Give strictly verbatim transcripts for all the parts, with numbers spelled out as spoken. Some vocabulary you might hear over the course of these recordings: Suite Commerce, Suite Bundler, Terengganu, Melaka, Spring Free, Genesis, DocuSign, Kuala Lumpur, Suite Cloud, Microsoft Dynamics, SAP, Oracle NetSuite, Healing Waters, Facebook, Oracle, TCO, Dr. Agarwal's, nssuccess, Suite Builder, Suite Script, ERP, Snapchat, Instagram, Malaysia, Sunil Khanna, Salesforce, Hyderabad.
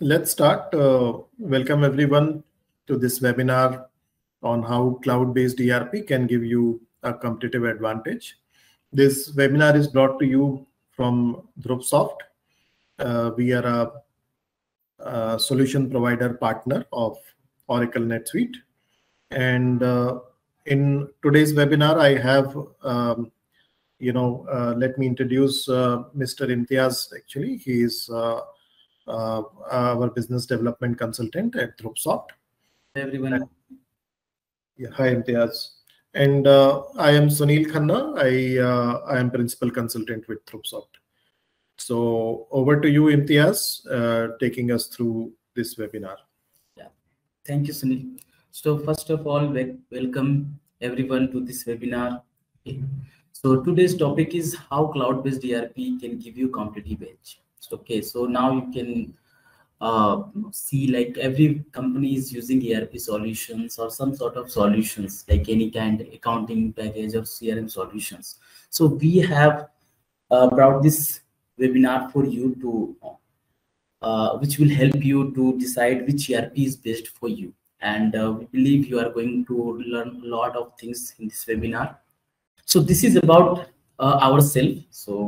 Let's start. Uh, welcome everyone to this webinar on how cloud-based E R P can give you a competitive advantage. This webinar is brought to you from Dhruvsoft. Uh, we are a, a solution provider partner of Oracle NetSuite. And uh, in today's webinar, I have, um, you know, uh, let me introduce uh, Mister Imtiaz. Actually, he is uh, Uh, our business development consultant at Dhruvsoft. Hey everyone. And, yeah, hi Imtiaz. And uh, I am Sunil Khanna. I uh, I am principal consultant with Dhruvsoft. So over to you, Imtiaz, uh, taking us through this webinar. Yeah, thank you, Sunil. So first of all, we welcome everyone to this webinar. So today's topic is how cloud-based E R P can give you competitive edge. Okay, so now you can uh, see like every company is using E R P solutions or some sort of solutions, like any kind of accounting package or C R M solutions. So we have uh, brought this webinar for you to, uh, which will help you to decide which E R P is best for you. And uh, we believe you are going to learn a lot of things in this webinar. So this is about uh, ourselves. So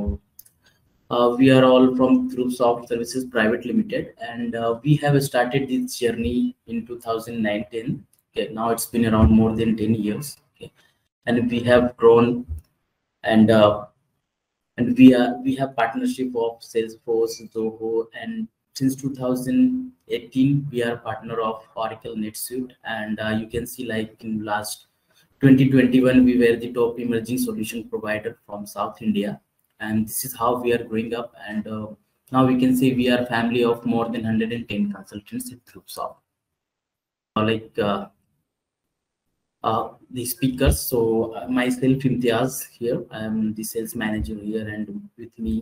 Uh, we are all from Dhruvsoft Services Private Limited, and uh, we have started this journey in two thousand nineteen. Okay, now it's been around more than ten years. Okay, and we have grown, and uh, and we are we have partnership of Salesforce, Zoho, and since two thousand eighteen we are partner of Oracle NetSuite. And uh, you can see like in last twenty twenty-one we were the top emerging solution provider from South India. And this is how we are growing up, and uh, now we can say we are a family of more than one hundred ten consultants at Dhruvsoft. Like uh, uh, the speakers, so uh, myself Imtiaz here, I am the sales manager here, and with me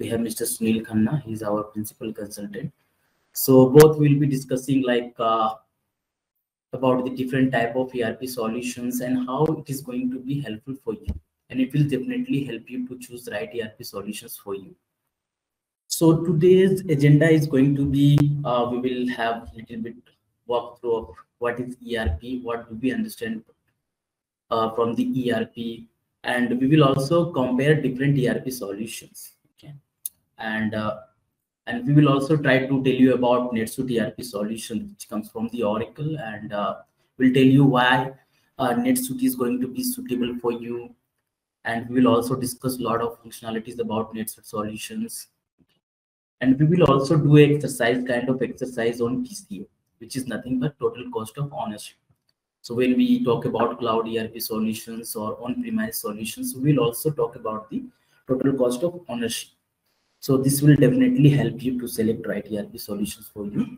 we have Mister Sunil Khanna, he is our principal consultant. So both will be discussing like uh, about the different type of E R P solutions and how it is going to be helpful for you. And it will definitely help you to choose the right E R P solutions for you. So today's agenda is going to be, uh, we will have a little bit walkthrough of what is E R P, what do we understand uh, from the E R P, and we will also compare different E R P solutions. Okay, and uh, and we will also try to tell you about NetSuite E R P solution, which comes from the Oracle, and uh, we'll tell you why uh, NetSuite is going to be suitable for you. And we will also discuss a lot of functionalities about NetSuite solutions. And we will also do an exercise, kind of exercise on T C O, which is nothing but total cost of ownership. So when we talk about cloud E R P solutions or on-premise solutions, we will also talk about the total cost of ownership. So this will definitely help you to select right E R P solutions for you.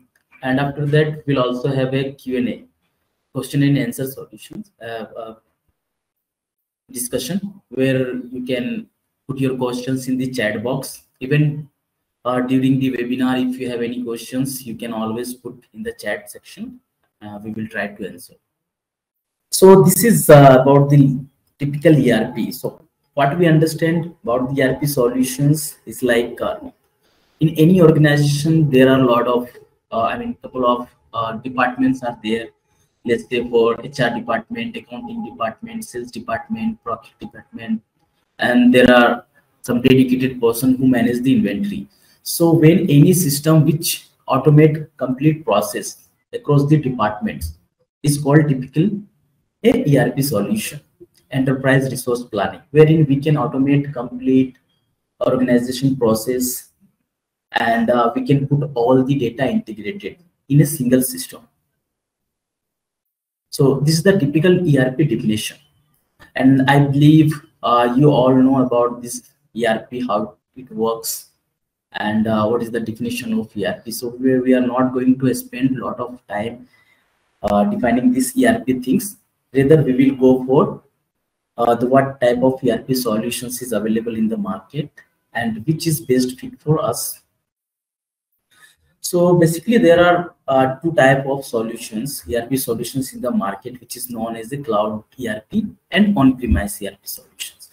And after that, we'll also have a Q and A, question and answer solutions. Uh, uh, discussion where you can put your questions in the chat box. Even uh, during the webinar, if you have any questions, you can always put in the chat section. Uh, we will try to answer. So this is uh, about the typical E R P. So what we understand about the E R P solutions is like uh, in any organization, there are a lot of, uh, I mean, couple of uh, departments are there. Let's say for H R department, accounting department, sales department, procurement department, and there are some dedicated person who manage the inventory. So when any system which automate complete process across the departments is called typical a E R P solution, enterprise resource planning, wherein we can automate complete organization process, and uh, we can put all the data integrated in a single system. So this is the typical E R P definition, and I believe uh, you all know about this E R P, how it works, and uh, what is the definition of E R P. So we, we are not going to spend a lot of time uh, defining these E R P things. Rather, we will go for uh, the what type of E R P solutions is available in the market and which is best fit for us. So basically, there are uh, two types of solutions, E R P solutions in the market, which is known as the cloud E R P and on-premise E R P solutions.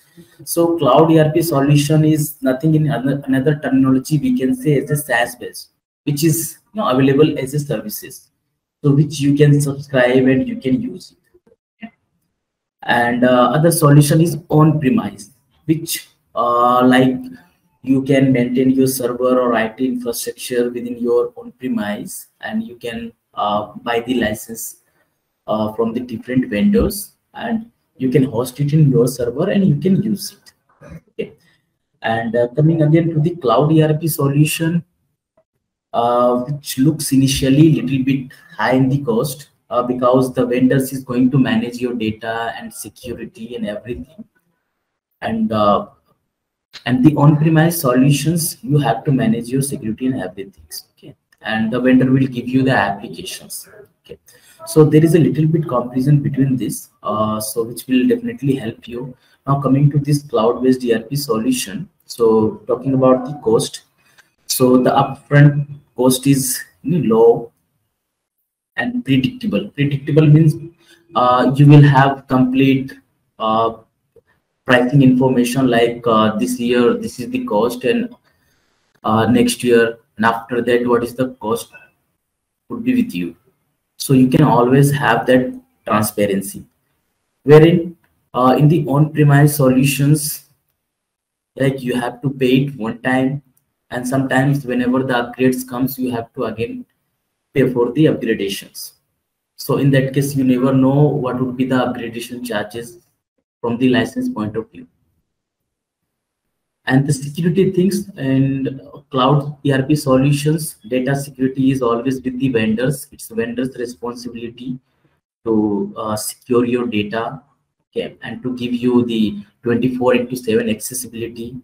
So cloud E R P solution is nothing in another, another terminology we can say is a SaaS-based which is you know, available as a services, so which you can subscribe and you can use it. Okay. And uh, other solution is on-premise, which uh, like you can maintain your server or I T infrastructure within your on-premise, and you can uh, buy the license uh, from the different vendors, and you can host it in your server and you can use it. Okay. And uh, coming again to the cloud E R P solution, uh, which looks initially a little bit high in the cost uh, because the vendors is going to manage your data and security and everything. And uh, and the on-premise solutions, you have to manage your security and everything. Okay. And the vendor will give you the applications. Okay. So there is a little bit comparison between this, uh, so which will definitely help you. Now coming to this cloud-based E R P solution. So talking about the cost. So the upfront cost is low and predictable. Predictable means uh, you will have complete uh, pricing information, like uh, this year, this is the cost, and uh, next year, and after that, what is the cost would be with you. So you can always have that transparency. Wherein uh, in the on-premise solutions, like you have to pay it one time, and sometimes whenever the upgrades comes, you have to again pay for the upgradations. So in that case, you never know what would be the upgradation charges from the license point of view. And the security things and cloud E R P solutions, data security is always with the vendors. It's vendors' responsibility to uh, secure your data, okay, and to give you the twenty-four into seven accessibility,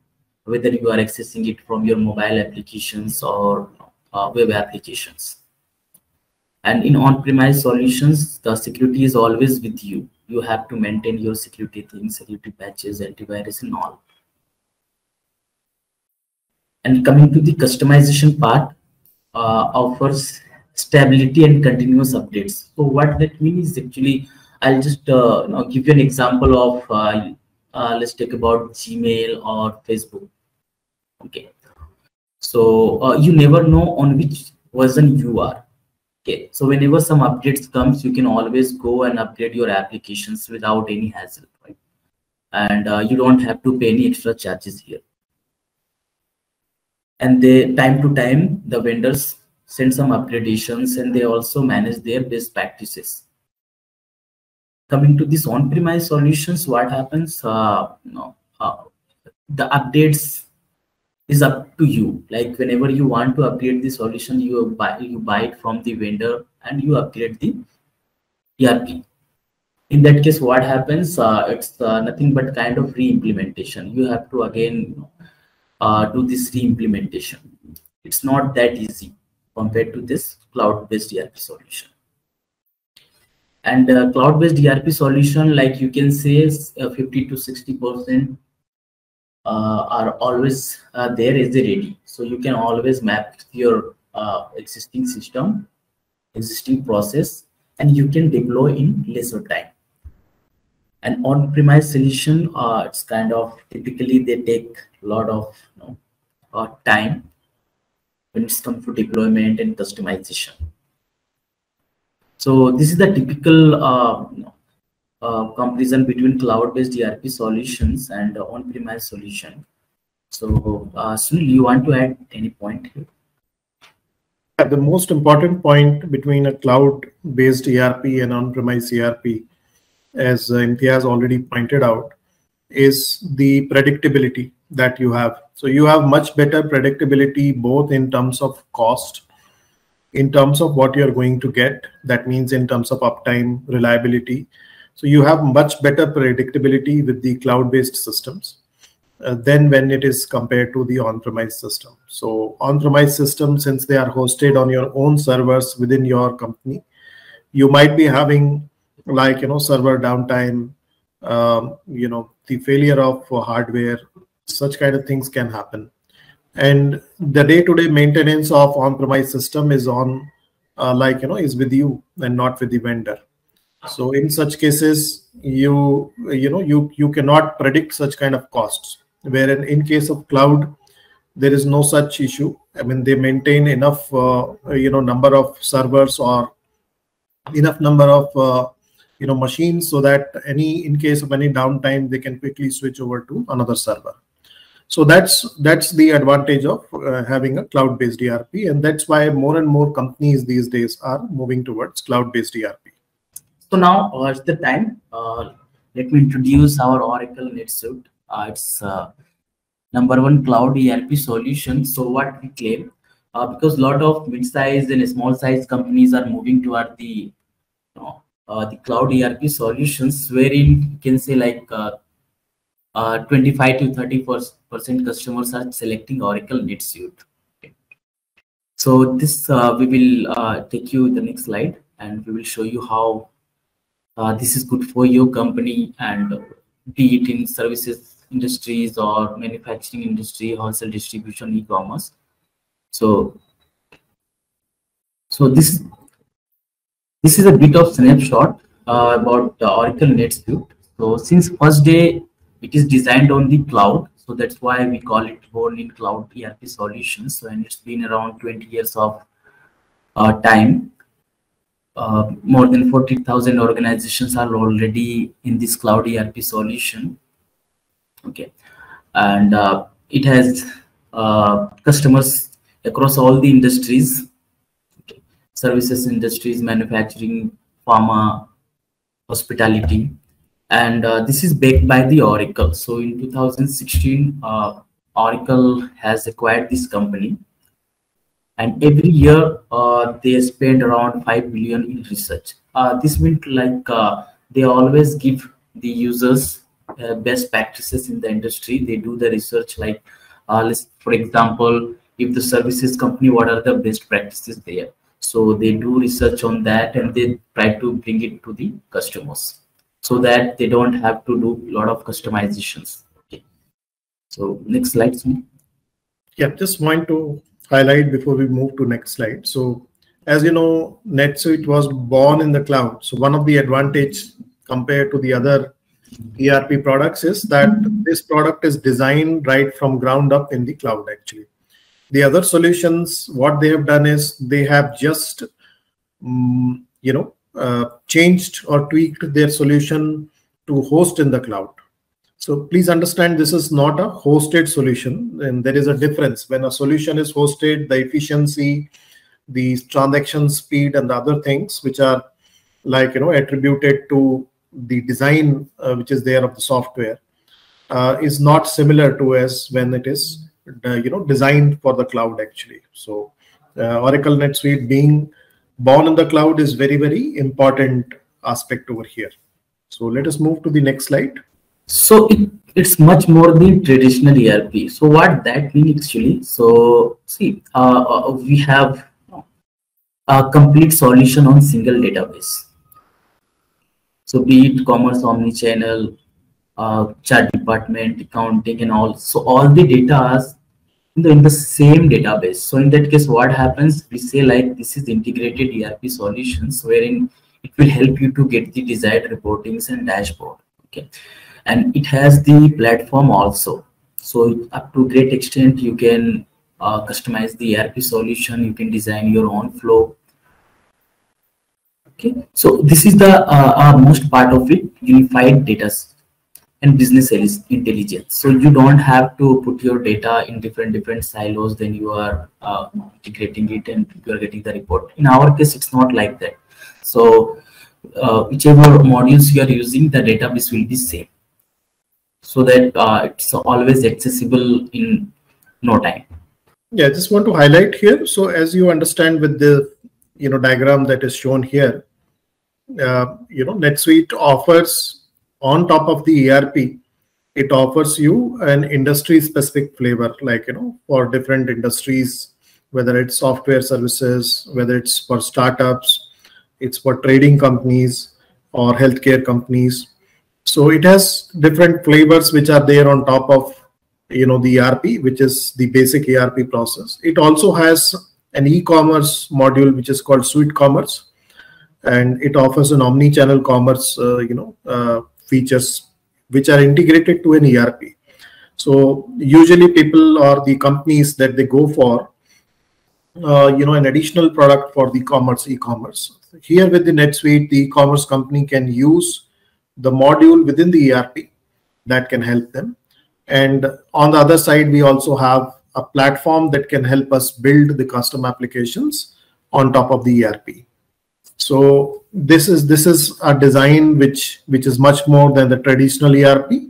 whether you are accessing it from your mobile applications or uh, web applications. And in on-premise solutions, the security is always with you. You have to maintain your security things, security patches, antivirus, and all. And coming to the customization part, uh, offers stability and continuous updates. So what that means is actually, I'll just uh, you know, give you an example of, uh, uh, let's talk about Gmail or Facebook. Okay. So uh, you never know on which version you are. Okay. So whenever some updates comes, you can always go and upgrade your applications without any hassle, right? And uh, you don't have to pay any extra charges here. And they, time to time, the vendors send some upgradations, and they also manage their best practices. Coming to this on-premise solutions, what happens? Uh, no, uh, the updates is up to you. Like whenever you want to upgrade the solution, you buy you buy it from the vendor and you upgrade the E R P. In that case, what happens? Uh, it's uh, nothing but kind of re-implementation. You have to again, you know, Uh, do this re-implementation. It's not that easy compared to this cloud-based E R P solution. And uh, cloud-based E R P solution, like you can say, uh, fifty to sixty percent uh, are always uh, there as they ready. So you can always map your uh, existing system, existing process, and you can deploy in lesser time. An on-premise solution, uh, it's kind of typically they take a lot of you know, uh, time when it's come to deployment and customization. So this is the typical uh, you know, uh, comparison between cloud-based E R P solutions and uh, on-premise solution. So uh, Sunil, you want to add any point here? The most important point between a cloud-based E R P and on-premise E R P, as Imtiaz already pointed out, is the predictability that you have. So you have much better predictability, both in terms of cost, in terms of what you're going to get, that means in terms of uptime, reliability. So you have much better predictability with the cloud-based systems uh, than when it is compared to the on-premise system. So on-premise systems, since they are hosted on your own servers within your company, you might be having like, you know, server downtime, um, you know, the failure of hardware, such kind of things can happen. And the day-to-day maintenance of on-premise system is on, uh, like, you know, is with you and not with the vendor. So in such cases, you, you know, you, you cannot predict such kind of costs, wherein in case of cloud, there is no such issue. I mean, they maintain enough, uh, you know, number of servers or enough number of, uh, you know, machines so that any, in case of any downtime, they can quickly switch over to another server. So that's that's the advantage of uh, having a cloud-based E R P, and that's why more and more companies these days are moving towards cloud-based E R P. So now uh, it's the time. Uh, let me introduce our Oracle NetSuite. Uh, it's uh, number one cloud E R P solution. So what we claim, uh, because a lot of mid-sized and small-sized companies are moving toward the, you know, uh, the cloud E R P solutions, wherein you can say like uh, Uh, twenty-five to thirty percent customers are selecting Oracle NetSuite. Okay. So this uh, we will uh, take you the next slide, and we will show you how uh, this is good for your company, and be it in services industries or manufacturing industry, wholesale distribution, e-commerce. So, so this this is a bit of snapshot uh, about uh, Oracle NetSuite. So since first day, it is designed on the cloud, so that's why we call it born in cloud E R P solutions. So, and it's been around twenty years of uh, time. Uh, more than forty thousand organizations are already in this cloud E R P solution. Okay, and uh, it has uh, customers across all the industries, okay. Services industries, manufacturing, pharma, hospitality. And uh, this is backed by the Oracle. So in two thousand sixteen, uh, Oracle has acquired this company, and every year uh, they spend around five billion in research. Uh, this means like uh, they always give the users uh, best practices in the industry. They do the research, like uh, let's, for example, if the services company, what are the best practices there? So they do research on that, and they try to bring it to the customers, so that they don't have to do a lot of customizations. Okay. So next slide, Sunil. Yeah, just want to highlight before we move to next slide. So as you know, NetSuite was born in the cloud. So one of the advantage compared to the other E R P products is that this product is designed right from ground up in the cloud, actually. The other solutions, what they have done is they have just, um, you know, Uh, changed or tweaked their solution to host in the cloud. So please understand, this is not a hosted solution, and there is a difference. When a solution is hosted, the efficiency, the transaction speed, and the other things which are, like, you know, attributed to the design uh, which is there of the software uh, is not similar to as when it is uh, you know, designed for the cloud, actually. So uh, Oracle NetSuite being born in the cloud is very, very important aspect over here. So let us move to the next slide. So it, it's much more than traditional E R P. So what that means actually, so see, uh, we have a complete solution on single database. So be it commerce, omnichannel, uh, chart department, accounting, and all. So all the data is In the, in the same database. So in that case, what happens, we say like this is integrated E R P solutions, wherein it will help you to get the desired reportings and dashboard. Okay, and it has the platform also. So up to great extent, you can uh, customize the E R P solution. You can design your own flow. Okay, so this is the uh, uh, most part of it, unified data and business intelligence. So you don't have to put your data in different different silos, then you are uh, integrating it and you are getting the report. In our case, it's not like that. So uh, whichever modules you are using, the database will be same, so that uh, it's always accessible in no time. Yeah, I just want to highlight here. So as you understand with the, you know, diagram that is shown here, uh, you know, NetSuite offers, on top of the E R P, it offers you an industry-specific flavor, like, you know, for different industries, whether it's software services, whether it's for startups, it's for trading companies or healthcare companies. So it has different flavors which are there on top of, you know, the E R P, which is the basic E R P process. It also has an e-commerce module, which is called Suite Commerce, and it offers an omni-channel commerce, uh, you know, uh, features which are integrated to an E R P. So usually people or the companies that they go for, uh, you know, an additional product for the commerce, e-commerce. Here with the NetSuite, the e-commerce company can use the module within the E R P that can help them. And on the other side, we also have a platform that can help us build the custom applications on top of the E R P. So this is this is a design which which is much more than the traditional E R P,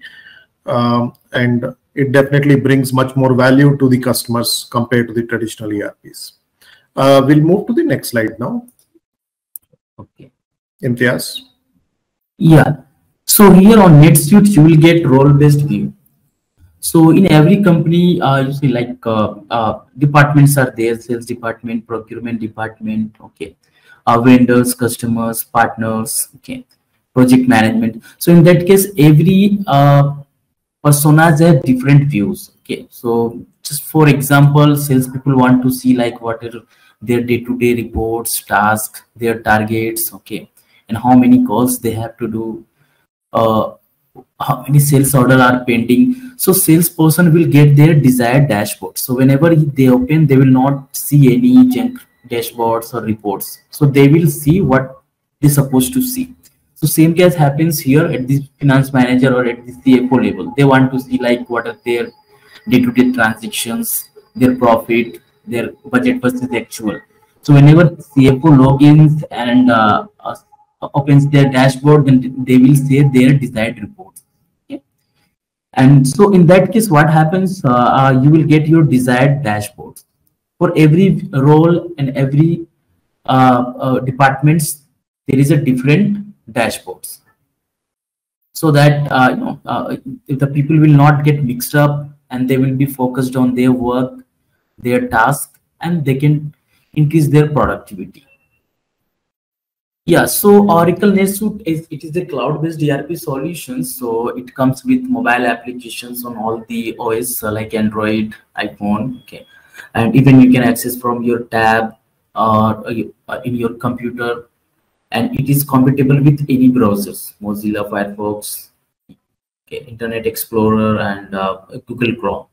um, and it definitely brings much more value to the customers compared to the traditional E R Ps. Uh, we'll move to the next slide now. Okay, Imtiaz. Yeah. So here on NetSuite, you will get role-based view. So in every company, uh, you see like uh, uh, departments are there: sales department, procurement department. Okay. Uh, vendors, customers, partners, okay, project management. So in that case, every uh, personas have different views. Okay, so just for example, salespeople want to see like what are their day-to-day reports, tasks, their targets, okay, and how many calls they have to do, uh, how many sales orders are pending. So salesperson will get their desired dashboard. So whenever they open, they will not see any junk dashboards or reports, so they will see what they're supposed to see. So same case happens here at the finance manager or at the C F O level. They want to see like what are their day-to-day transactions, their profit, their budget versus actual. So whenever C F O logins and uh, uh, opens their dashboard, then they will see their desired report. Okay? And so in that case, what happens? Uh, uh, you will get your desired dashboard. For every role and every uh, uh, departments, there is a different dashboards, so that uh, you know uh, the people will not get mixed up and they will be focused on their work, their task, and they can increase their productivity. Yeah. So Oracle NetSuite is it is a cloud-based E R P solution. So it comes with mobile applications on all the O S like Android, iPhone. Okay. And even you can access from your tab or uh, in your computer, and it is compatible with any browsers: Mozilla, Firefox, okay, Internet Explorer, and uh, Google Chrome.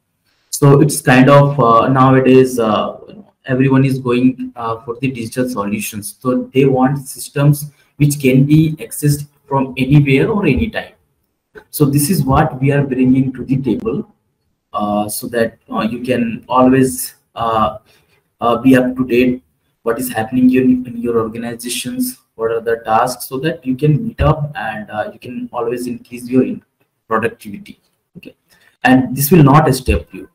So it's kind of uh, nowadays uh, everyone is going uh, for the digital solutions. So they want systems which can be accessed from anywhere or anytime. So this is what we are bringing to the table. Uh, so that uh, you can always uh, uh, be up to date what is happening in, in your organizations, what are the tasks, so that you can meet up and uh, you can always increase your productivity. Okay, and this will not stop you.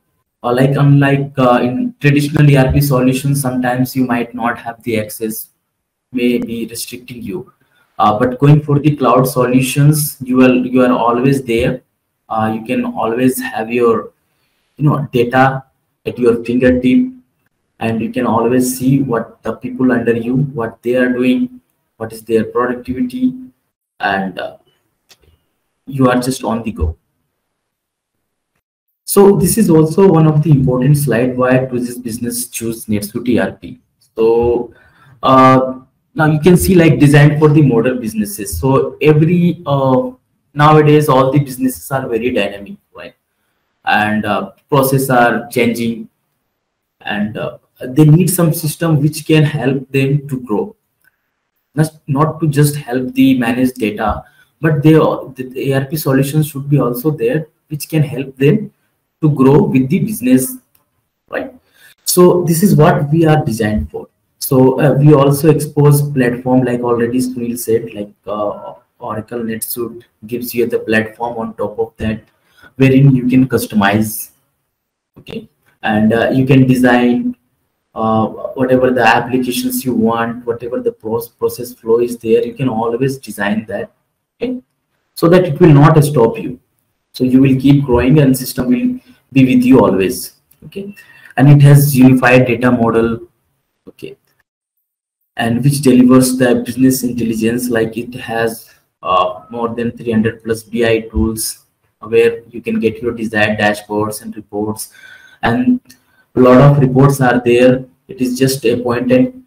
Uh, like unlike uh, in traditional E R P solutions, sometimes you might not have the access, may be restricting you. Uh, but going for the cloud solutions, you are you are always there. Uh, you can always have your you know data at your fingertip, and you can always see what the people under you, what they are doing, what is their productivity, and uh, you are just on the go. So this is also one of the important slide why to this business choose NetSuite E R P. So uh, now you can see like designed for the modern businesses. So every uh, nowadays all the businesses are very dynamic, right? And uh, processes are changing, and uh, they need some system which can help them to grow, not, not to just help the manage data, but they the E R P solutions should be also there which can help them to grow with the business, right? So this is what we are designed for. So uh, we also expose platform, like already Sunil said, like uh, Oracle NetSuite gives you the platform on top of that, wherein you can customize, okay, and uh, you can design uh, whatever the applications you want, whatever the process flow is there, you can always design that, okay, so that it will not stop you. So you will keep growing and system will be with you always, okay, and it has unified data model, okay, and which delivers the business intelligence. Like it has uh, more than three hundred plus B I tools where you can get your desired dashboards and reports, and a lot of reports are there. It is just a point and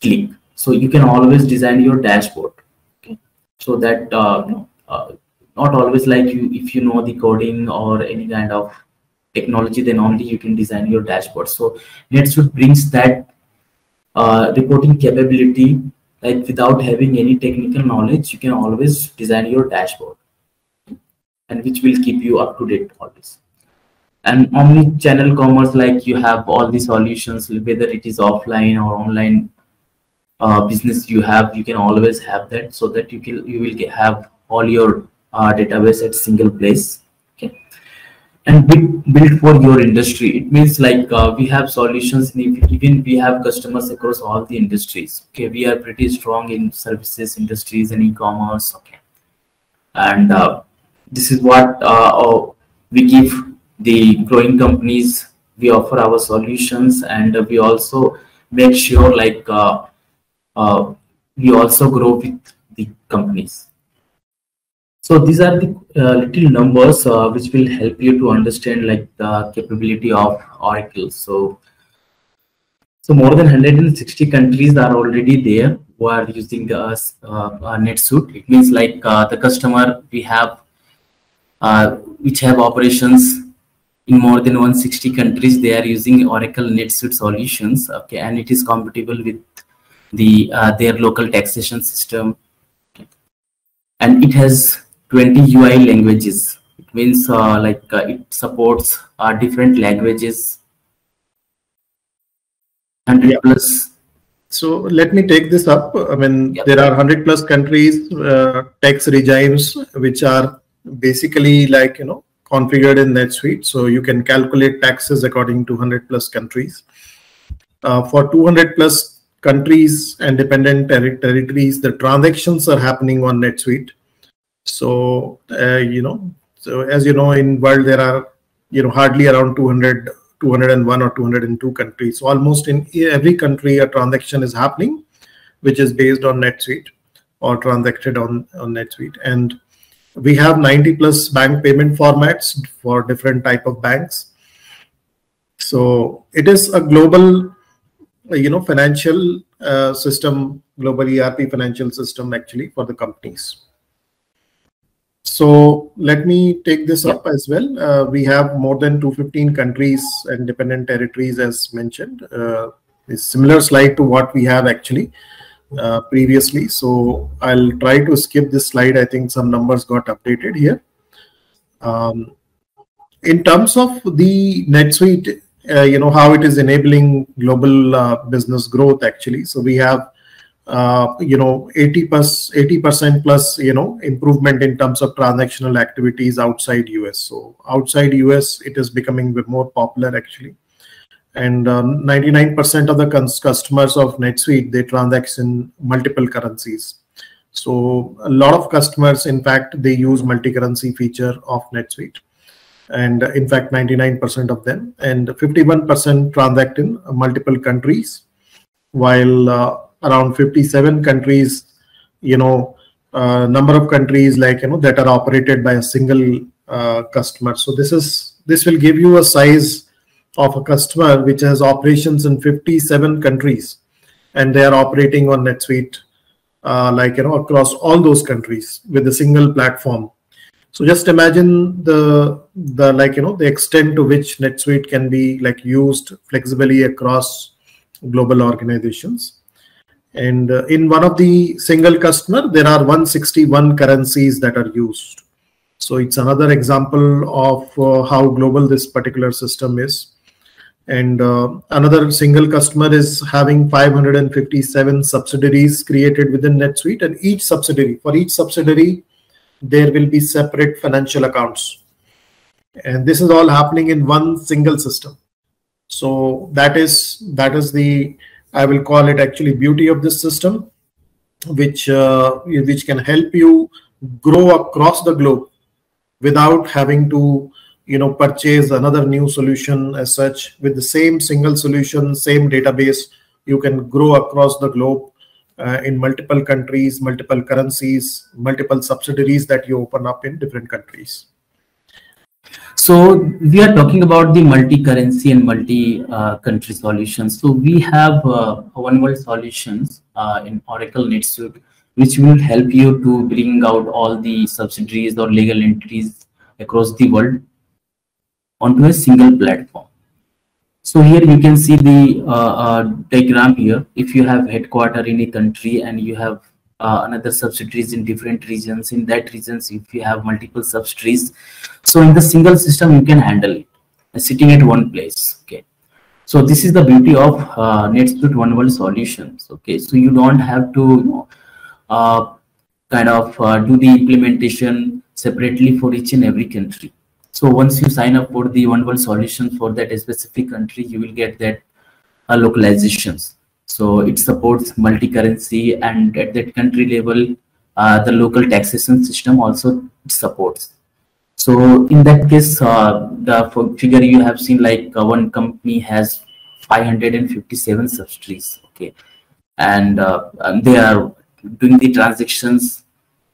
click, so you can always design your dashboard, okay, so that uh, uh, not always like you if you know the coding or any kind of technology, then only you can design your dashboard. So NetSuite brings that uh, reporting capability, like without having any technical knowledge, you can always design your dashboard, and which will keep you up to date always. And omni-channel commerce, like you have all the solutions, whether it is offline or online uh, business you have, you can always have that, so that you can you will get, have all your uh, database at single place. Okay, and build, build for your industry. It means like uh, we have solutions, and even we have customers across all the industries. Okay, we are pretty strong in services industries and e-commerce. Okay, and uh, this is what uh, we give. The growing companies, we offer our solutions, and we also make sure like uh, uh, we also grow with the companies. So these are the uh, little numbers uh, which will help you to understand like the capability of Oracle. So, so more than one hundred sixty countries are already there who are using the uh, uh, NetSuite. It means like uh, the customer we have, uh, which have operations in more than one hundred sixty countries, they are using Oracle NetSuite solutions. Okay, and it is compatible with the uh, their local taxation system, okay. And it has twenty U I languages. It means uh, like uh, it supports uh, different languages. one hundred yeah. plus. So let me take this up. I mean, yeah. there are one hundred plus countries, uh, tax regimes, which are basically like you know. configured in NetSuite, so you can calculate taxes according to one hundred plus countries. Uh, for two hundred plus countries and dependent ter territories, the transactions are happening on NetSuite. So uh, you know, so as you know, in world there are you know hardly around two hundred, two hundred one or two hundred two countries. So almost in every country a transaction is happening, which is based on NetSuite or transacted on on NetSuite. And we have ninety plus bank payment formats for different type of banks. So it is a global, you know, financial uh, system, global E R P financial system actually for the companies. So let me take this up as well. Uh, we have more than two hundred fifteen countries and dependent territories as mentioned. Uh, a similar slide to what we have actually. Uh, previously, so I'll try to skip this slide. I think some numbers got updated here. Um, in terms of the NetSuite, uh, you know, how it is enabling global uh, business growth actually. So we have, uh, you know, eighty plus, eighty percent plus, you know, improvement in terms of transactional activities outside U S. So outside U S, it is becoming more popular actually. And ninety-nine percent um, of the customers of NetSuite, they transact in multiple currencies. So a lot of customers, in fact, they use multi-currency feature of NetSuite. And uh, in fact, ninety-nine percent of them, and fifty-one percent transact in multiple countries, while uh, around fifty-seven countries, you know, uh, number of countries like, you know, that are operated by a single uh, customer. So this is, this will give you a size of a customer which has operations in fifty-seven countries, and they are operating on NetSuite uh, like you know across all those countries with a single platform. So just imagine the the like you know the extent to which NetSuite can be like used flexibly across global organizations. And uh, in one of the single customer there are one hundred sixty-one currencies that are used. So it's another example of uh, how global this particular system is. And uh, another single customer is having five hundred fifty-seven subsidiaries created within NetSuite, and each subsidiary, for each subsidiary, there will be separate financial accounts. And this is all happening in one single system. So that is, that is the, I will call it actually beauty of this system, which, uh, which can help you grow across the globe without having to you know, purchase another new solution as such. With the same single solution, same database, you can grow across the globe uh, in multiple countries, multiple currencies, multiple subsidiaries that you open up in different countries. So we are talking about the multi-currency and multi-country uh, solutions. So we have uh, One World Solutions uh, in Oracle NetSuite, which will help you to bring out all the subsidiaries or legal entities across the world onto a single platform. So here you can see the uh, uh, diagram here. If you have headquarters in a country and you have uh, another subsidiaries in different regions, in that regions, if you have multiple subsidiaries, so in the single system, you can handle it uh, sitting at one place. Okay. So this is the beauty of uh, NetSuite One World Solutions. Okay. So you don't have to you know, uh, kind of uh, do the implementation separately for each and every country. So once you sign up for the One World Solution for that specific country, you will get that uh, localizations. So it supports multi-currency, and at that country level, uh, the local taxation system also supports. So in that case, uh, the figure you have seen, like uh, one company has five hundred fifty-seven subsidiaries, okay, and, uh, and they are doing the transactions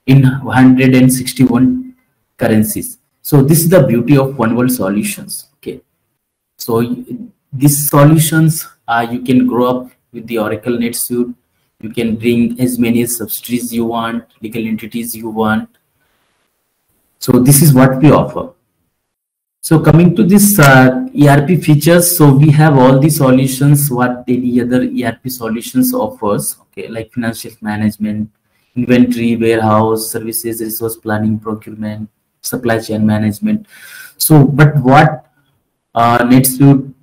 in one hundred sixty-one currencies. So this is the beauty of One World Solutions. Okay, so these solutions, uh, you can grow up with the Oracle NetSuite. You can bring as many subsidiaries you want, legal entities you want. So this is what we offer. So coming to this uh, E R P features, so we have all the solutions what any other E R P solutions offers. Okay, like financial management, inventory, warehouse, services, resource planning, procurement, supply chain management. So but what uh, NetSuite you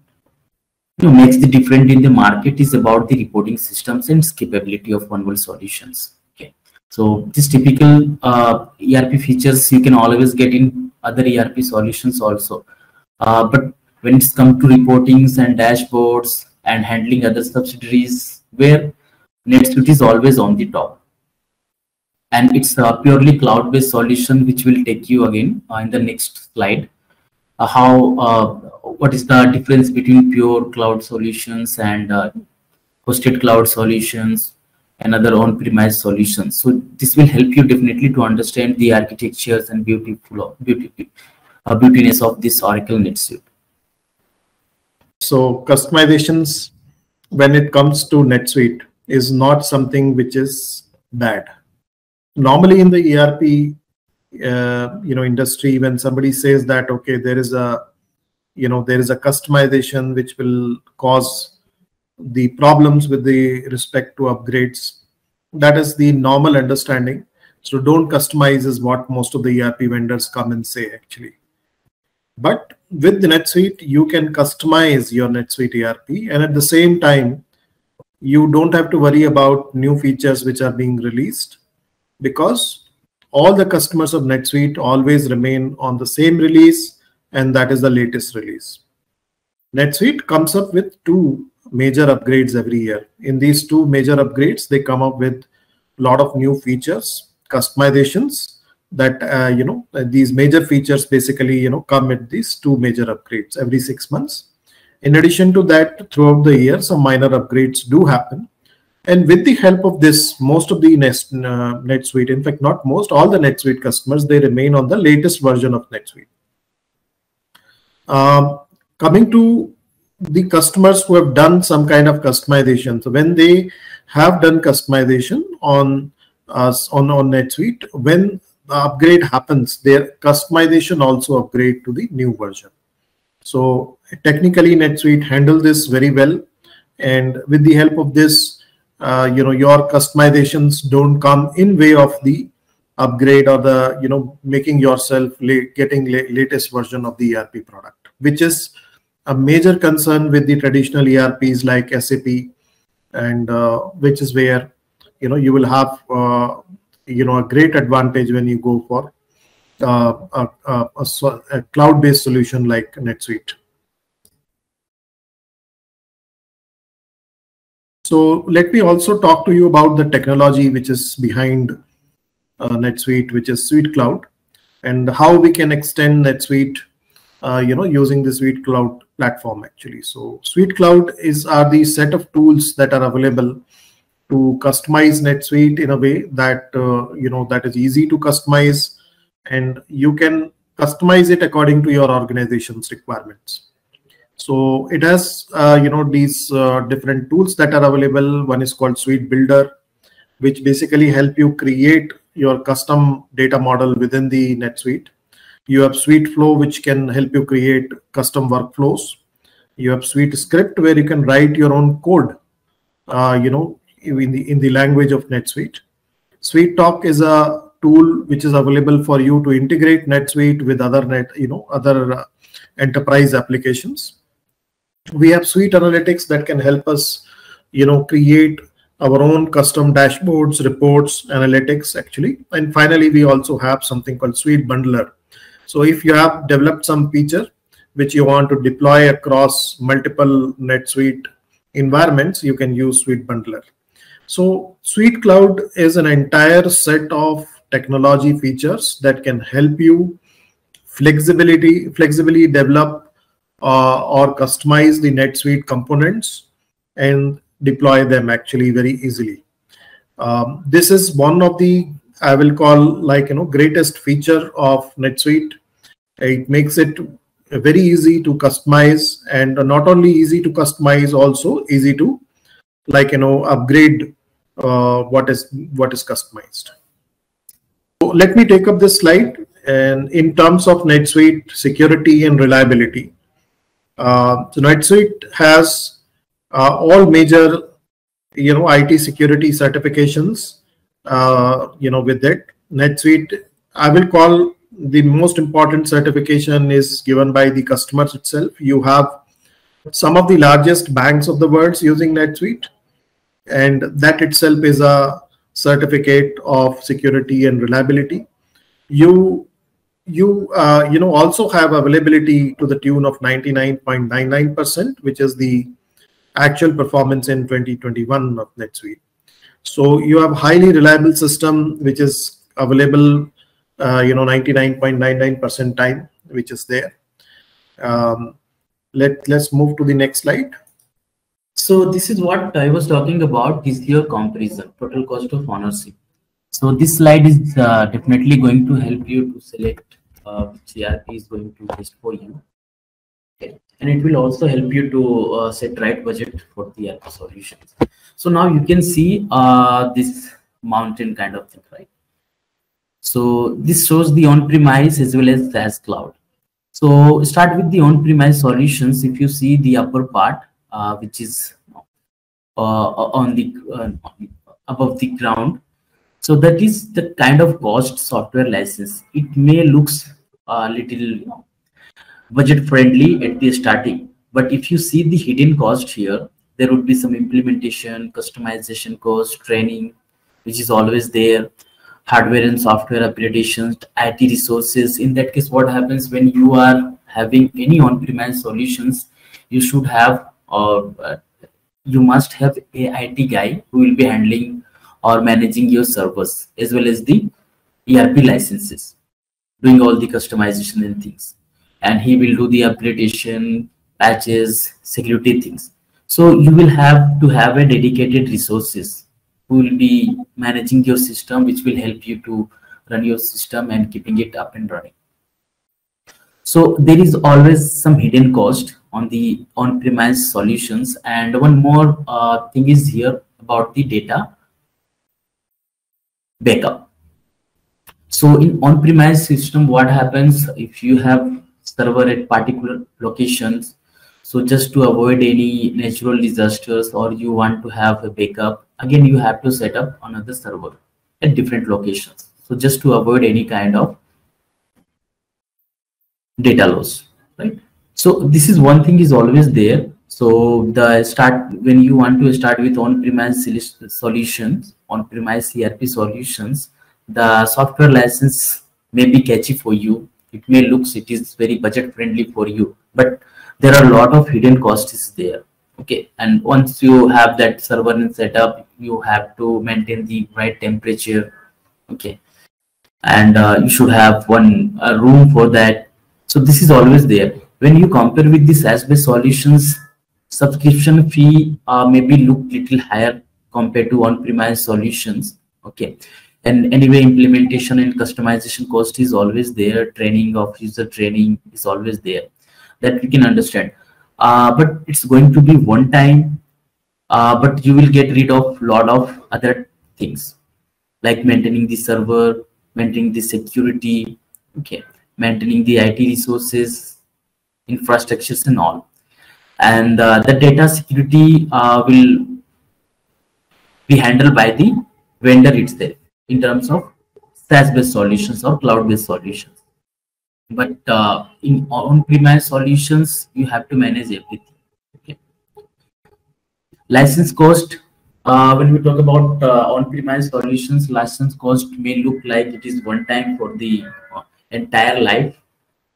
know, makes the difference in the market is about the reporting systems and capability of One World Solutions. Okay, so this typical uh, E R P features you can always get in other E R P solutions also, uh, but when it's come to reportings and dashboards and handling other subsidiaries, where NetSuite is always on the top. And it's a purely cloud-based solution, which will take you again uh, in the next slide. Uh, how uh, what is the difference between pure cloud solutions and uh, hosted cloud solutions and other on-premise solutions? So this will help you definitely to understand the architectures and beautiful beauty uh, beautiness of this Oracle NetSuite. So customizations, when it comes to NetSuite, is not something which is bad. Normally in the E R P uh, you know industry, when somebody says that okay, there is a you know there is a customization which will cause the problems with the respect to upgrades, that is the normal understanding. So don't customize is what most of the E R P vendors come and say actually. But with the NetSuite, you can customize your NetSuite E R P, and at the same time you don't have to worry about new features which are being released, because all the customers of NetSuite always remain on the same release, and that is the latest release. NetSuite comes up with two major upgrades every year. In these two major upgrades, they come up with a lot of new features, customizations that, uh, you know, these major features basically, you know, come with these two major upgrades every six months. In addition to that, throughout the year, some minor upgrades do happen. And with the help of this, most of the NetSuite, in fact, not most, all the NetSuite customers, they remain on the latest version of NetSuite. Um, coming to the customers who have done some kind of customization. So when they have done customization on, uh, on, on NetSuite, when the upgrade happens, their customization also upgrade to the new version. So technically, NetSuite handles this very well. And with the help of this, Uh, you know, your customizations don't come in way of the upgrade or the, you know, making yourself late, getting la latest version of the E R P product, which is a major concern with the traditional E R Ps like S A P, and uh, which is where, you know, you will have, uh, you know, a great advantage when you go for uh, a, a, a, a cloud-based solution like NetSuite. So let me also talk to you about the technology which is behind uh, NetSuite, which is Suite Cloud, and how we can extend NetSuite, uh, you know, using the Suite Cloud platform actually. So Suite Cloud is are the set of tools that are available to customize NetSuite in a way that uh, you know that is easy to customize, and you can customize it according to your organization's requirements. So it has, uh, you know, these uh, different tools that are available. One is called Suite Builder, which basically help you create your custom data model within the NetSuite. You have Suite Flow, which can help you create custom workflows. You have Suite Script, where you can write your own code, uh, you know, in the in the language of NetSuite. Suite Talk is a tool which is available for you to integrate NetSuite with other net, you know, other uh, enterprise applications. We have Suite Analytics that can help us, you know, create our own custom dashboards, reports, analytics actually. And finally, we also have something called Suite Bundler. So if you have developed some feature which you want to deploy across multiple NetSuite environments, you can use Suite Bundler. So Suite Cloud is an entire set of technology features that can help you flexibility, flexibly develop uh, or customize the NetSuite components and deploy them actually very easily. Um, this is one of the, I will call like, you know, greatest feature of NetSuite. It makes it very easy to customize, and not only easy to customize, also easy to like, you know, upgrade uh, what is what is customized. So let me take up this slide. And in terms of NetSuite security and reliability, uh, so NetSuite has uh, all major, you know, I T security certifications. Uh, you know, with that, NetSuite, I will call the most important certification is given by the customers itself. You have some of the largest banks of the world using NetSuite, and that itself is a certificate of security and reliability. You, you, uh, you know, also have availability to the tune of ninety-nine point nine nine percent, which is the actual performance in twenty twenty-one of NetSuite. So you have highly reliable system, which is available, uh, you know, ninety-nine point nine nine percent time, which is there. Um, Let, let's move to the next slide. So this is what I was talking about, this year comparison, total cost of ownership. So this slide is uh, definitely going to help you to select uh, which E R P is going to best for you. Okay. And it will also help you to uh, set right budget for the E R P solutions. So now you can see uh, this mountain kind of thing, right? So this shows the on-premise as well as SaaS cloud. So start with the on-premise solutions. If you see the upper part, uh, which is uh, on the uh, above the ground, so that is the kind of cost software license. It may looks a little, you know, budget friendly at the starting, but if you see the hidden cost here, there would be some implementation, customization cost, training, which is always there. Hardware and software upgradations, I T resources. In that case, what happens when you are having any on-premise solutions, you should have or uh, you must have a I T guy who will be handling or managing your servers as well as the E R P licenses, doing all the customization and things. And he will do the upgradation, patches, security things. So you will have to have a dedicated resources who will be managing your system, which will help you to run your system and keeping it up and running. So there is always some hidden cost on the on-premise solutions. And one more uh, thing is here about the data backup. So in on-premise system, what happens if you have server at particular locations? So just to avoid any natural disasters, or you want to have a backup, again, you have to set up another server at different locations. So just to avoid any kind of data loss, right? So this is one thing is always there. So the start, when you want to start with on-premise solutions, on-premise E R P solutions, the software license may be catchy for you. It may looks it is very budget friendly for you, but there are a lot of hidden costs there. Okay, and once you have that server and setup, you have to maintain the right temperature. Okay, and uh, you should have one uh, room for that. So this is always there. When you compare with the SaaS-based solutions, subscription fee uh, maybe look little higher compared to on-premise solutions. Okay, and anyway, implementation and customization cost is always there. Training of user training is always there. That we can understand, uh, but it's going to be one time, uh, but you will get rid of a lot of other things like maintaining the server, maintaining the security, okay, maintaining the I T resources, infrastructures and all. and uh, the data security uh, will be handled by the vendor itself in terms of SaaS-based solutions or cloud-based solutions. But uh, in on-premise solutions, you have to manage everything. Okay. License cost. Uh, when we talk about uh, on-premise solutions, license cost may look like it is one time for the entire life.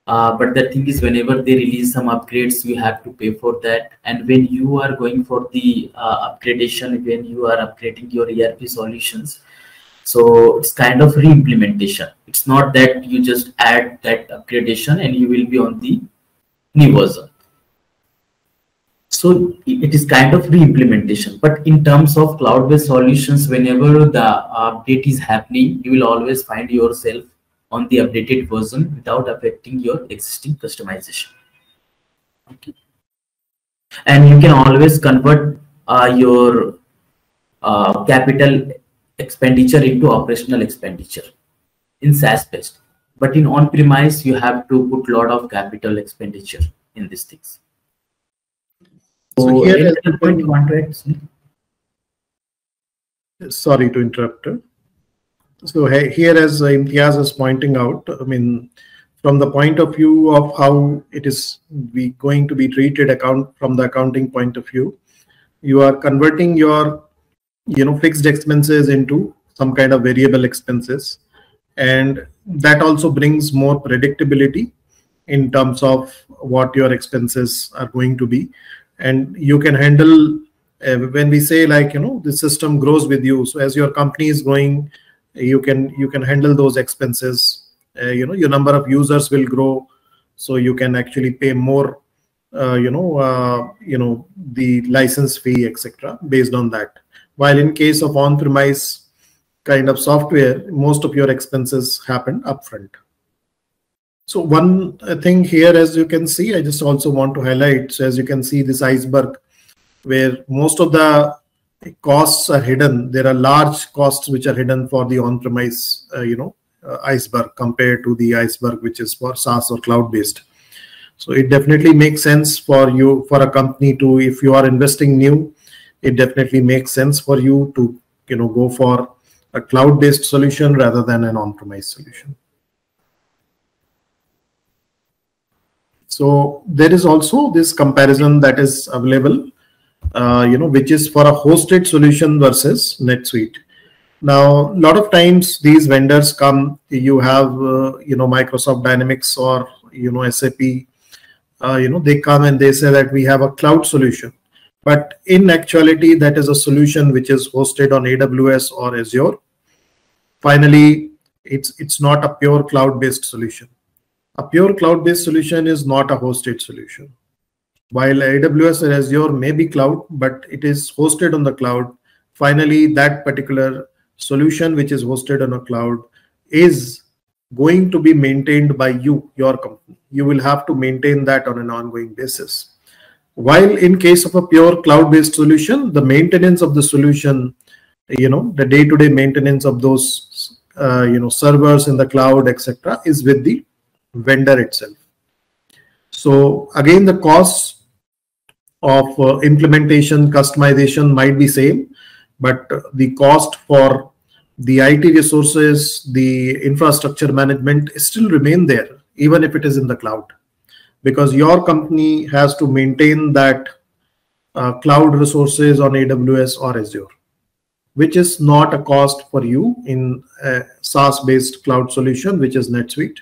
Uh, but the thing is, whenever they release some upgrades, you have to pay for that. And when you are going for the uh, upgradation, when you are upgrading your E R P solutions, so it's kind of re-implementation. It's not that you just add that upgradation and you will be on the new version. So it is kind of re-implementation. But in terms of cloud-based solutions, whenever the update is happening, you will always find yourself on the updated version without affecting your existing customization. Okay. And you can always convert uh, your uh, capital expenditure into operational expenditure in SaaS-based. But in on-premise, you have to put a lot of capital expenditure in these things. So, so here is the point you want to add. Sorry to interrupt. So here, as Imtiaz is pointing out, I mean, from the point of view of how it is we going to be treated account from the accounting point of view, you are converting your, you know, fixed expenses into some kind of variable expenses, and that also brings more predictability in terms of what your expenses are going to be, and you can handle uh, when we say like you know the system grows with you. So as your company is growing, you can you can handle those expenses. Uh, you know your number of users will grow, so you can actually pay more. Uh, you know uh, you know the license fee, et cetera. Based on that, while in case of on-premise kind of software, most of your expenses happen upfront. So one thing here, as you can see, I just also want to highlight. So as you can see, this iceberg, where most of the costs are hidden. There are large costs which are hidden for the on-premise, uh, you know, uh, iceberg compared to the iceberg which is for SaaS or cloud-based. So it definitely makes sense for you, for a company to, if you are investing new, it definitely makes sense for you to, you know, go for a cloud-based solution rather than an on-premise solution. So there is also this comparison that is available. Uh, you know, which is for a hosted solution versus NetSuite. Now, a lot of times these vendors come, you have, uh, you know, Microsoft Dynamics or, you know, S A P, uh, you know, they come and they say that we have a cloud solution. But in actuality, that is a solution which is hosted on A W S or Azure. Finally, it's, it's not a pure cloud-based solution. A pure cloud-based solution is not a hosted solution. While A W S or Azure may be cloud, but it is hosted on the cloud. Finally, that particular solution which is hosted on a cloud is going to be maintained by you, your company. You will have to maintain that on an ongoing basis. While in case of a pure cloud-based solution, the maintenance of the solution, you know, the day-to-day maintenance of those, uh, you know, servers in the cloud, et cetera, is with the vendor itself. So again, the costs of uh, implementation, customization might be same, but the cost for the I T resources, the infrastructure management still remain there, even if it is in the cloud, because your company has to maintain that uh, cloud resources on A W S or Azure, which is not a cost for you in a SaaS-based cloud solution, which is NetSuite.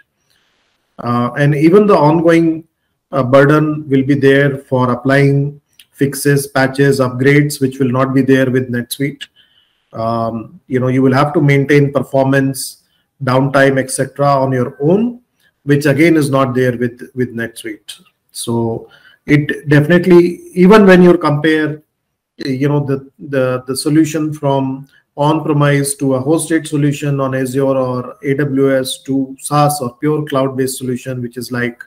Uh, and even the ongoing A burden will be there for applying fixes, patches, upgrades, which will not be there with NetSuite. Um, you know, you will have to maintain performance, downtime, et cetera, on your own, which again is not there with with NetSuite. So it definitely, even when you compare, you know, the the the solution from on-premise to a hosted solution on Azure or A W S to SaaS or pure cloud-based solution, which is like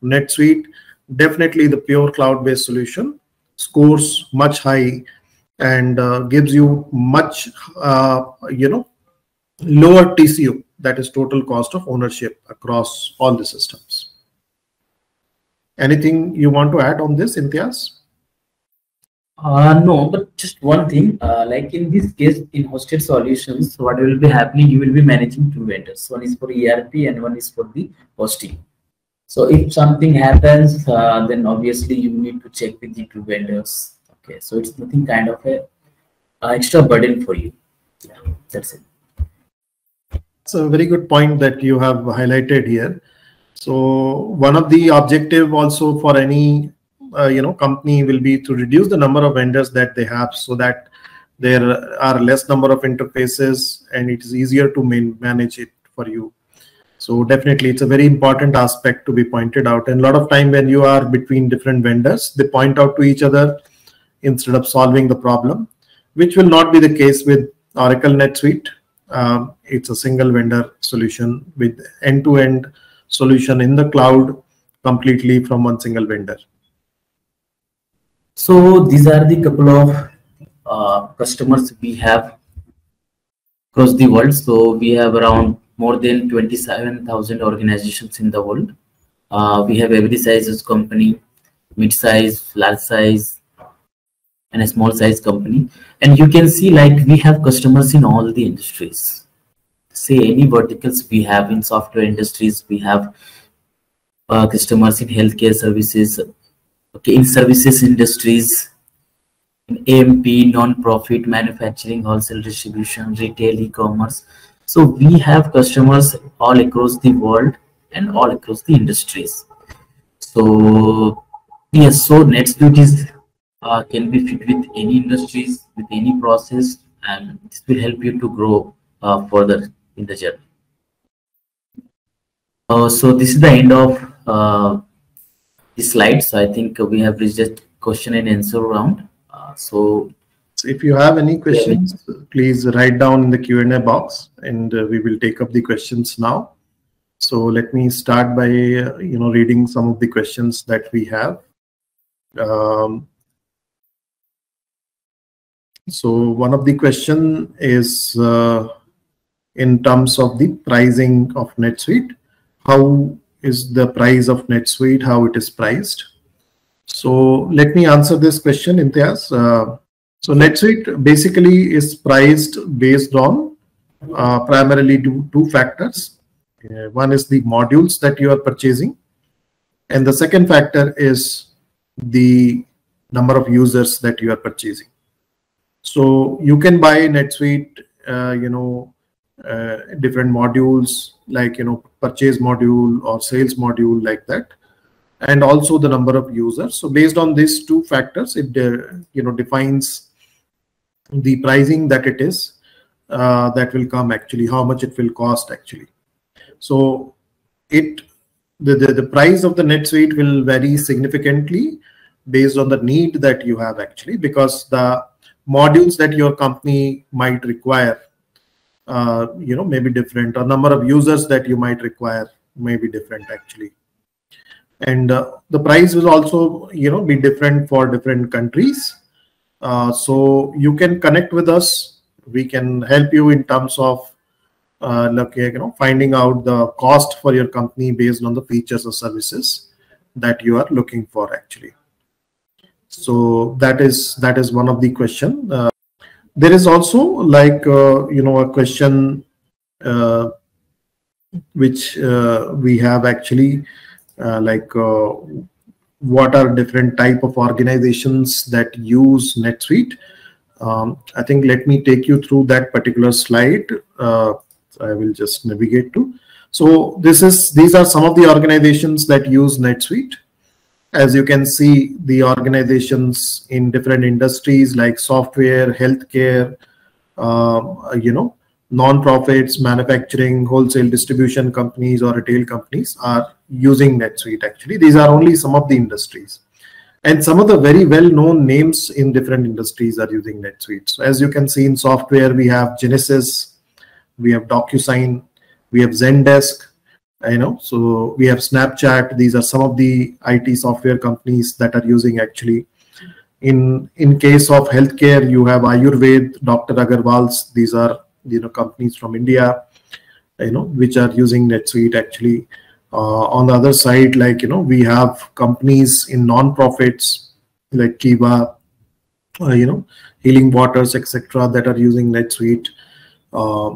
NetSuite, definitely the pure cloud-based solution scores much high and uh, gives you much, uh, you know, lower T C O, that is total cost of ownership across all the systems. Anything you want to add on this, Imtiaz? Uh, no, but just one thing, uh, like in this case, in hosted solutions, what will be happening, you will be managing two vendors. One is for E R P and one is for the hosting. So if something happens, uh, then obviously you need to check with the two vendors. Okay, so it's nothing kind of a uh, extra burden for you. Yeah, that's it. It's a very good point that you have highlighted here. So one of the objective also for any Uh, you know, company will be to reduce the number of vendors that they have, so that there are less number of interfaces and it is easier to man manage it for you. So definitely it's a very important aspect to be pointed out. And a lot of time when you are between different vendors, they point out to each other instead of solving the problem, which will not be the case with Oracle NetSuite. Um, it's a single vendor solution with end-to-end solution in the cloud completely from one single vendor. So these are the couple of uh, customers we have across the world. So we have around more than twenty-seven thousand organizations in the world. Uh, we have every size of company, mid-size, large size, and a small size company. And you can see like we have customers in all the industries. Say any verticals we have in software industries, we have uh, customers in healthcare services, okay, in services industries, in A M P, non-profit, manufacturing, wholesale distribution, retail, e-commerce. So we have customers all across the world and all across the industries. So yes, so NetSuite is uh, can be fit with any industries, with any process, and this will help you to grow uh, further in the journey. Uh, so this is the end of uh, slides. So I think we have reached a question and answer round. Uh, so, so if you have any questions, yeah, please write down in the Q and A box, and uh, we will take up the questions now. So let me start by uh, you know reading some of the questions that we have. Um, so one of the question is uh, in terms of the pricing of NetSuite. How is the price of NetSuite, how it is priced? So let me answer this question, Imtiaz. Uh, so NetSuite basically is priced based on uh, primarily two, two factors. Uh, one is the modules that you are purchasing, and the second factor is the number of users that you are purchasing. So you can buy NetSuite, uh, you know, Uh, different modules like you know purchase module or sales module like that, and also the number of users. So based on these two factors, it uh, you know defines the pricing that it is uh, that will come actually, how much it will cost actually. So it the, the the price of the NetSuite will vary significantly based on the need that you have actually, because the modules that your company might require Uh, you know, may be different, or number of users that you might require may be different actually. And uh, the price will also, you know, be different for different countries. Uh, so you can connect with us. We can help you in terms of, uh, like, you know, finding out the cost for your company based on the features or services that you are looking for actually. So that is, that is one of the question. Uh, There is also like, uh, you know, a question uh, which uh, we have actually uh, like uh, what are different type of organizations that use NetSuite? Um, I think let me take you through that particular slide. Uh, I will just navigate to. So this is, these are some of the organizations that use NetSuite. As you can see, the organizations in different industries like software, healthcare, uh, you know, non-profits, manufacturing, wholesale distribution companies or retail companies are using NetSuite actually. These are only some of the industries. And some of the very well-known names in different industries are using NetSuite. So as you can see in software, we have Genesis, we have DocuSign, we have Zendesk, I know, so we have Snapchat. These are some of the I T software companies that are using actually. In in case of healthcare, you have Ayurved, Doctor Agarwal's. These are you know companies from India, you know, which are using NetSuite actually. Uh, on the other side, like, you know, we have companies in non-profits like Kiva, uh, you know, Healing Waters, et cetera, that are using NetSuite. Uh,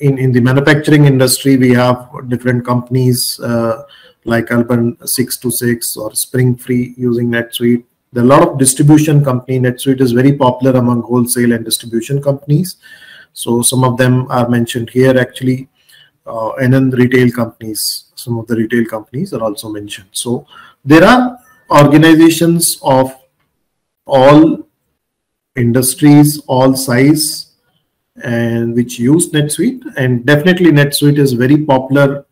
in, in the manufacturing industry, we have different companies uh, like Alpan six two six or Spring Free using NetSuite. There are a lot of distribution company. NetSuite is very popular among wholesale and distribution companies. So some of them are mentioned here actually. Uh, and then the retail companies, some of the retail companies are also mentioned. So there are organizations of all industries, all size, and which use NetSuite. And definitely NetSuite is very popular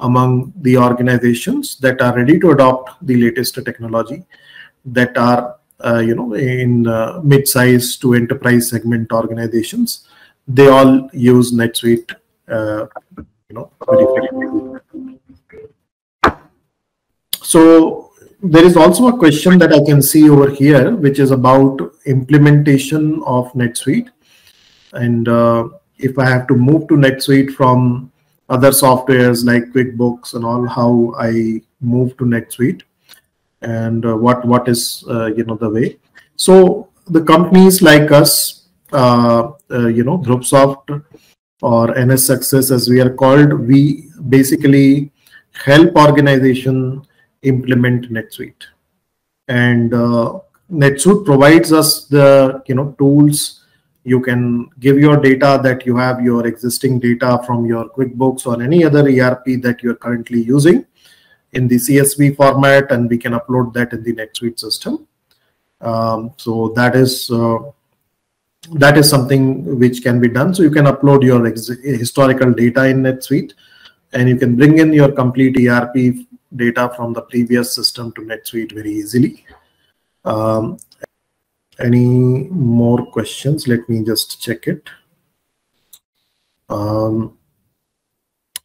among the organizations that are ready to adopt the latest technology, that are, uh, you know, in uh, mid-size to enterprise segment organizations. They all use NetSuite. Uh, You know, very effective. So there is also a question that I can see over here, which is about implementation of NetSuite. And uh, if I have to move to NetSuite from other softwares like QuickBooks and all, how I move to NetSuite, and uh, what what is uh, you know the way. So the companies like us, uh, uh, you know, Dhruvsoft, or N S Success as we are called, we basically help organization implement NetSuite. And uh, NetSuite provides us the you know tools. You can give your data that you have, your existing data from your QuickBooks or any other E R P that you're currently using in the C S V format, and we can upload that in the NetSuite system. Um, so that is uh, That is something which can be done. So you can upload your historical data in NetSuite, and you can bring in your complete E R P data from the previous system to NetSuite very easily. Um, any more questions? Let me just check it. Um,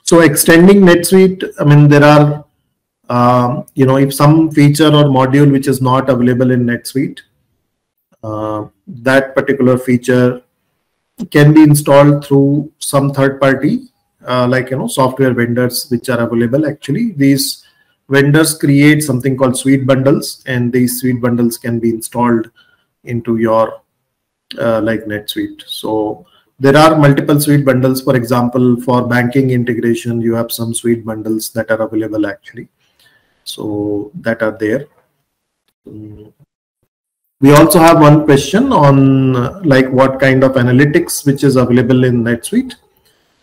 so extending NetSuite, I mean, there are, um, you know, if some feature or module which is not available in NetSuite, Uh, that particular feature can be installed through some third party, uh, like, you know, software vendors which are available. Actually, these vendors create something called Suite Bundles, and these Suite Bundles can be installed into your uh, like NetSuite. So there are multiple Suite Bundles. For example, for banking integration, you have some Suite Bundles that are available actually. So that are there. Um, We also have one question on uh, like what kind of analytics which is available in NetSuite.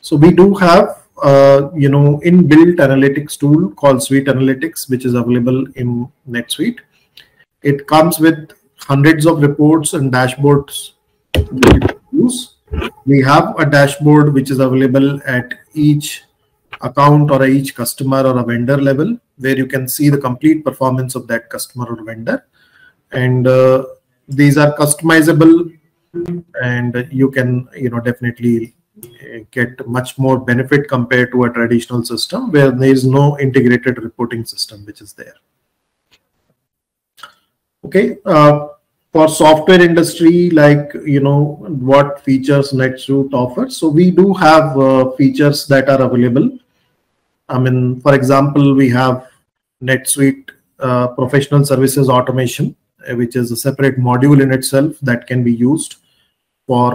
So we do have, uh, you know, inbuilt analytics tool called Suite Analytics, which is available in NetSuite. It comes with hundreds of reports and dashboards. We have a dashboard which is available at each account or each customer or a vendor level, where you can see the complete performance of that customer or vendor. And uh, these are customizable, and you can you know definitely get much more benefit compared to a traditional system where there is no integrated reporting system which is there. Okay, uh, for software industry, like you know what features NetSuite offers. So we do have uh, features that are available. I mean, for example, we have NetSuite uh, Professional Services Automation, which is a separate module in itself that can be used for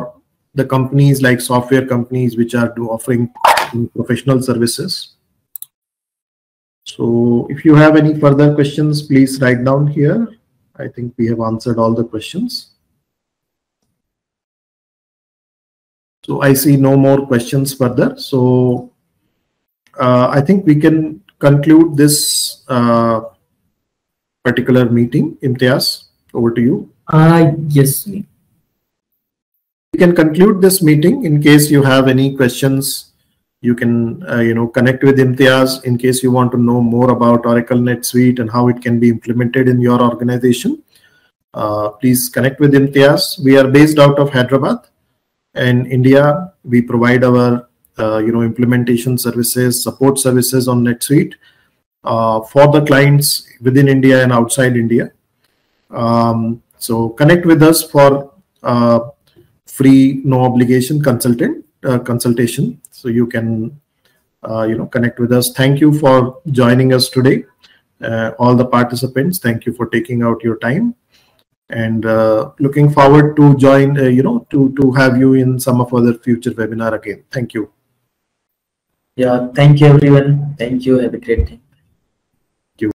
the companies like software companies which are offering professional services. So if you have any further questions, please write down here. I think we have answered all the questions. So I see no more questions further. So uh, I think we can conclude this uh, particular meeting. Imtiaz, over to you. Uh, yes. You can conclude this meeting. In case you have any questions, you can uh, you know connect with Imtiaz. In case you want to know more about Oracle NetSuite and how it can be implemented in your organization, uh, please connect with Imtiaz. We are based out of Hyderabad and India. We provide our uh, you know implementation services, support services on NetSuite Uh, for the clients within India and outside India. Um, so connect with us for uh, free, no obligation consultant uh, consultation. So you can uh, you know, connect with us. Thank you for joining us today. Uh, all the participants, thank you for taking out your time, and uh, looking forward to join, uh, you know, to, to have you in some of other future webinar again. Thank you. Yeah, thank you everyone. Thank you. Have a great day.